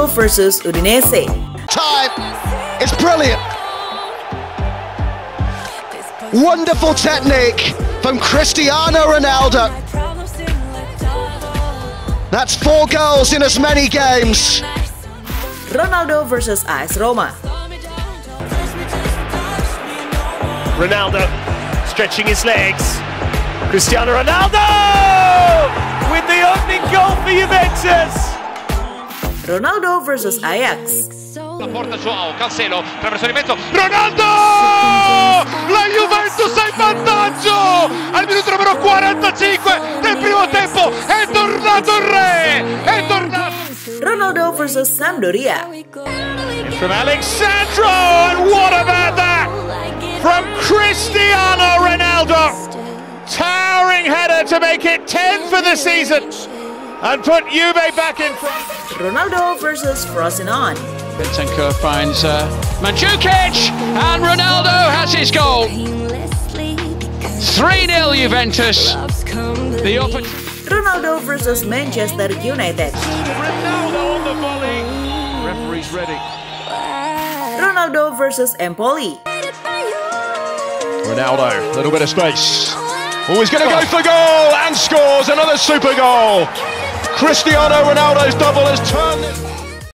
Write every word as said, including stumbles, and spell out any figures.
Ronaldo versus Udinese. Time is brilliant. Wonderful technique from Cristiano Ronaldo. That's four goals in as many games. Ronaldo versus A S Roma. Ronaldo stretching his legs. Cristiano Ronaldo with the opening goal for Juventus. Ronaldo versus Ajax. La porta Joao, Cancelo, traverso di mezzo. Ronaldo! La Juventus è in vantaggio al minuto numero quarantacinque del primo tempo. È tornato il re, è tornato. Ronaldo versus Sampdoria. And from Alessandro, and what about that? From Cristiano Ronaldo. Towering header to make it ten for the season and put Juve back in front. Ronaldo versus Frosinone. Bentancur finds uh, Manchukic and Ronaldo has his goal. three nil Juventus. The open. Ronaldo versus Manchester United. Ronaldo on the volley. Referee's ready. Ronaldo versus Empoli. Ronaldo, a little bit of space. Oh, he's going to go for goal and scores another super goal. Cristiano Ronaldo's double has turned.